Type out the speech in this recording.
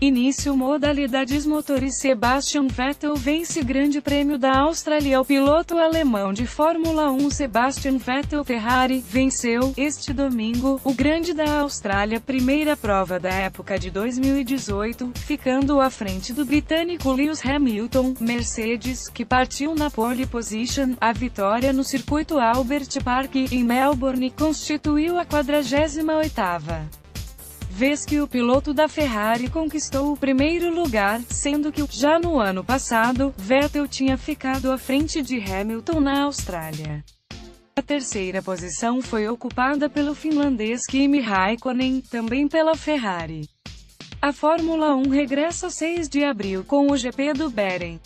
Início modalidades motores. Sebastian Vettel vence Grande Prêmio da Austrália. O piloto alemão de Fórmula 1 Sebastian Vettel Ferrari venceu, este domingo, o Grande da Austrália, primeira prova da época de 2018, ficando à frente do britânico Lewis Hamilton, Mercedes, que partiu na pole position. A vitória no circuito Albert Park, em Melbourne, constituiu a 48ª. Vez que o piloto da Ferrari conquistou o primeiro lugar, sendo que, já no ano passado, Vettel tinha ficado à frente de Hamilton na Austrália. A terceira posição foi ocupada pelo finlandês Kimi Raikkonen, também pela Ferrari. A Fórmula 1 regressa 6 de abril com o GP do Bahrein.